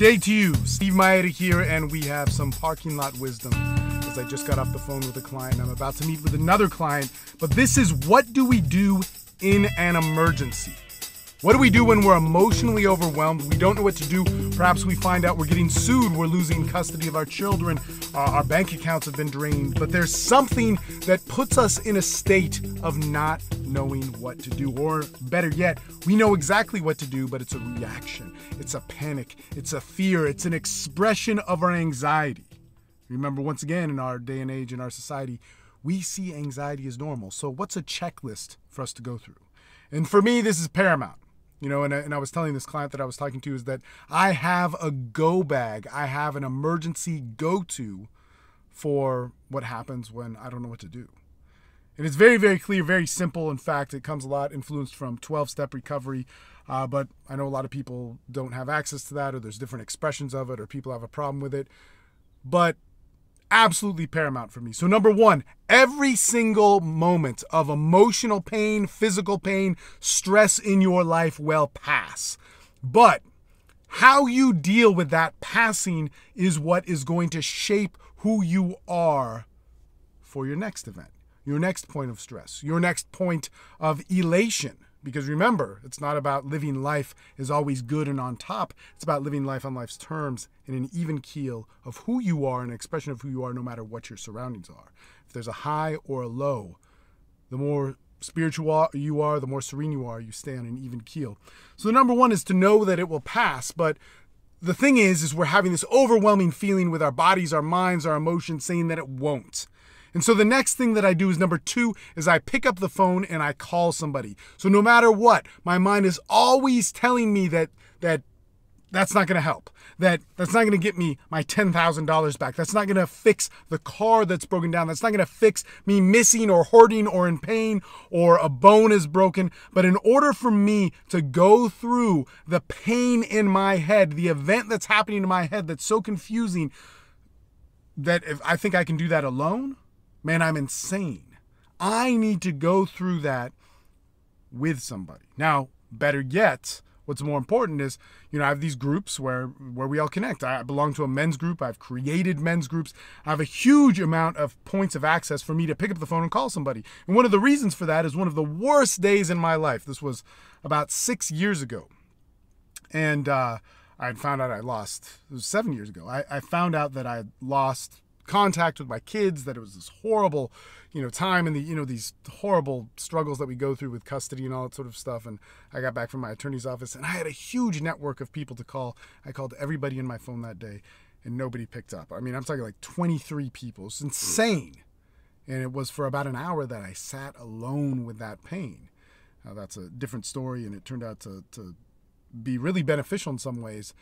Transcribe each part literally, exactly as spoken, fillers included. day to you. Steve Mayeda here, and we have some parking lot wisdom. As I just got off the phone with a client, I'm about to meet with another client, but this is what do we do in an emergency? What do we do when we're emotionally overwhelmed? We don't know what to do. Perhaps we find out we're getting sued, we're losing custody of our children, uh, our bank accounts have been drained, but there's something that puts us in a state of not knowing what to do, or better yet, we know exactly what to do, but it's a reaction. It's a panic, it's a fear, it's an expression of our anxiety. Remember, once again, in our day and age, in our society, we see anxiety as normal. So what's a checklist for us to go through? And for me, this is paramount. You know, and I, and I was telling this client that I was talking to is that I have a go bag. I have an emergency go-to for what happens when I don't know what to do. And it's very, very clear, very simple. In fact, it comes a lot influenced from twelve-step recovery. Uh, but I know a lot of people don't have access to that, or there's different expressions of it, or people have a problem with it. But absolutely paramount for me. So number one, every single moment of emotional pain, physical pain, stress in your life will pass. But how you deal with that passing is what is going to shape who you are for your next event, your next point of stress, your next point of elation. Because remember, it's not about living life as always good and on top. It's about living life on life's terms in an even keel of who you are and an expression of who you are no matter what your surroundings are. If there's a high or a low, the more spiritual you are, the more serene you are, you stay on an even keel. So the number one is to know that it will pass. But the thing is, is we're having this overwhelming feeling with our bodies, our minds, our emotions saying that it won't. And so the next thing that I do is number two is I pick up the phone and I call somebody. So no matter what, my mind is always telling me that that that's not going to help, that that's not going to get me my ten thousand dollars back. That's not going to fix the car that's broken down. That's not going to fix me missing or hurting or in pain or a bone is broken. But in order for me to go through the pain in my head, the event that's happening in my head that's so confusing that if I think I can do that alone, man, I'm insane. I need to go through that with somebody. Now, better yet, what's more important is, you know, I have these groups where, where we all connect. I belong to a men's group. I've created men's groups. I have a huge amount of points of access for me to pick up the phone and call somebody. And one of the reasons for that is one of the worst days in my life. This was about six years ago. And uh, I found out I lost, it was seven years ago. I, I found out that I had lost contact with my kids, that it was this horrible, you know, time and the, you know, these horrible struggles that we go through with custody and all that sort of stuff. And I got back from my attorney's office and I had a huge network of people to call. I called everybody in my phone that day and nobody picked up. I mean, I'm talking like twenty-three people. It's insane. And it was for about an hour that I sat alone with that pain. Now, that's a different story. And it turned out to, to be really beneficial in some ways.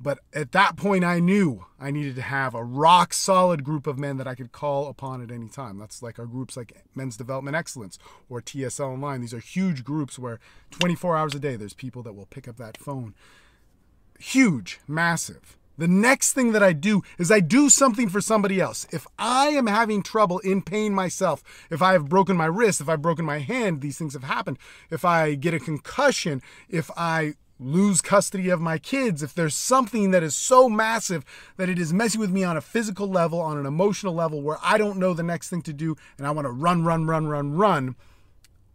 But at that point, I knew I needed to have a rock solid group of men that I could call upon at any time. That's like our groups like Men's Development Excellence or T S L Online. These are huge groups where twenty-four hours a day, there's people that will pick up that phone. Huge, massive. The next thing that I do is I do something for somebody else. If I am having trouble in pain myself, if I have broken my wrist, if I've broken my hand, these things have happened. If I get a concussion, if I lose custody of my kids, if there's something that is so massive that it is messing with me on a physical level, on an emotional level, where I don't know the next thing to do and I want to run, run, run, run, run,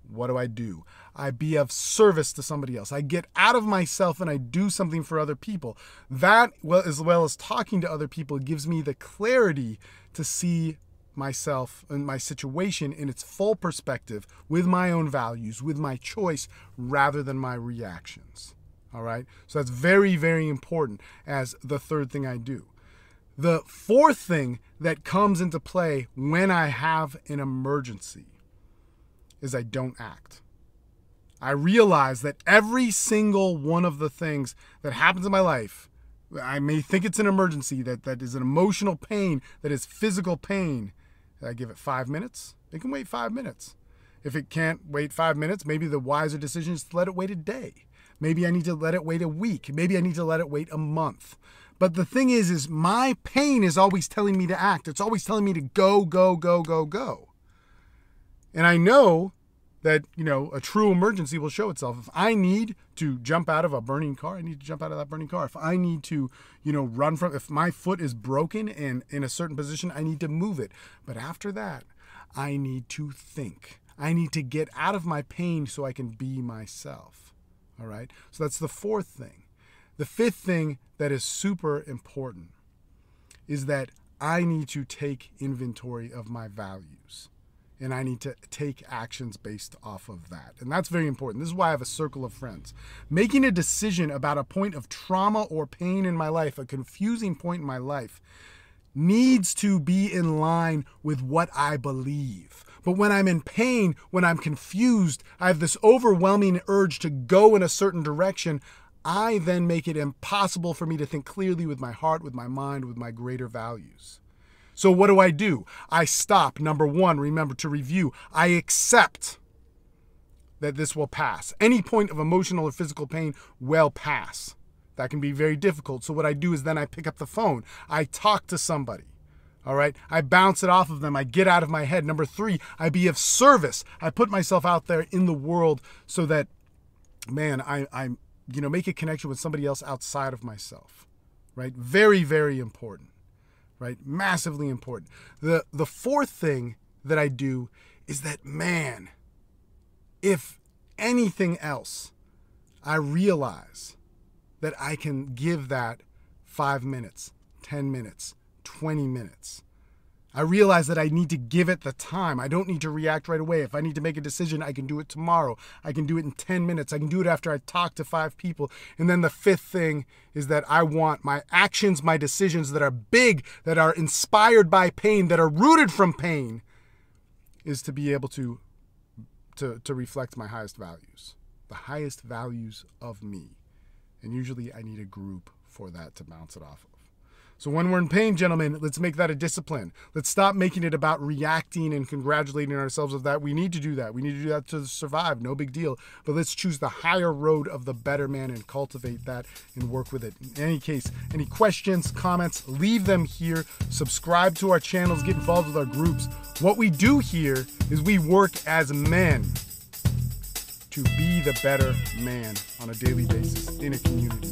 what do I do? I be of service to somebody else. I get out of myself and I do something for other people. That, well, as well as talking to other people, gives me the clarity to see myself and my situation in its full perspective with my own values, with my choice, rather than my reactions. All right, so that's very, very important as the third thing I do. The fourth thing that comes into play when I have an emergency is I don't act. I realize that every single one of the things that happens in my life, I may think it's an emergency, that, that is an emotional pain, that is physical pain. I give it five minutes, it can wait five minutes. If it can't wait five minutes, maybe the wiser decision is to let it wait a day. Maybe I need to let it wait a week. Maybe I need to let it wait a month. But the thing is, is my pain is always telling me to act. It's always telling me to go, go, go, go, go. And I know that, you know, a true emergency will show itself. If I need to jump out of a burning car, I need to jump out of that burning car. If I need to, you know, run from, if my foot is broken and in a certain position, I need to move it. But after that, I need to think. I need to get out of my pain so I can be myself. All right. So that's the fourth thing. The fifth thing that is super important is that I need to take inventory of my values, and I need to take actions based off of that. And that's very important. This is why I have a circle of friends. Making a decision about a point of trauma or pain in my life, a confusing point in my life, needs to be in line with what I believe. But when I'm in pain, when I'm confused, I have this overwhelming urge to go in a certain direction. I then make it impossible for me to think clearly with my heart, with my mind, with my greater values. So what do I do? I stop. Number one, remember to review. I accept that this will pass. Any point of emotional or physical pain will pass. That can be very difficult. So what I do is then I pick up the phone. I talk to somebody. All right. I bounce it off of them. I get out of my head. Number three, I be of service. I put myself out there in the world so that, man, I, I'm, you know, make a connection with somebody else outside of myself, right? Very, very important, right? Massively important. The, the fourth thing that I do is that, man, if anything else, I realize that I can give that five minutes, ten minutes, twenty minutes. I realize that I need to give it the time. I don't need to react right away. If I need to make a decision, I can do it tomorrow. I can do it in ten minutes. I can do it after I talk to five people. And then the fifth thing is that I want my actions, my decisions that are big, that are inspired by pain, that are rooted from pain, is to be able to, to, to reflect my highest values, the highest values of me. And usually I need a group for that to bounce it off of. So when we're in pain, gentlemen, let's make that a discipline. Let's stop making it about reacting and congratulating ourselves of that. We need to do that. We need to do that to survive. No big deal. But let's choose the higher road of the better man and cultivate that and work with it. In any case, any questions, comments, leave them here. Subscribe to our channels. Get involved with our groups. What we do here is we work as men to be the better man on a daily basis in a community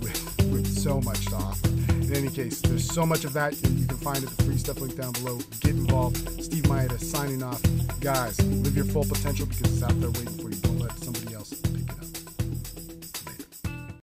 with, with so much to offer. In any case, there's so much of that. You can find it at the free stuff link down below. Get involved. Steve Mayeda signing off. Guys, live your full potential because it's out there waiting for you.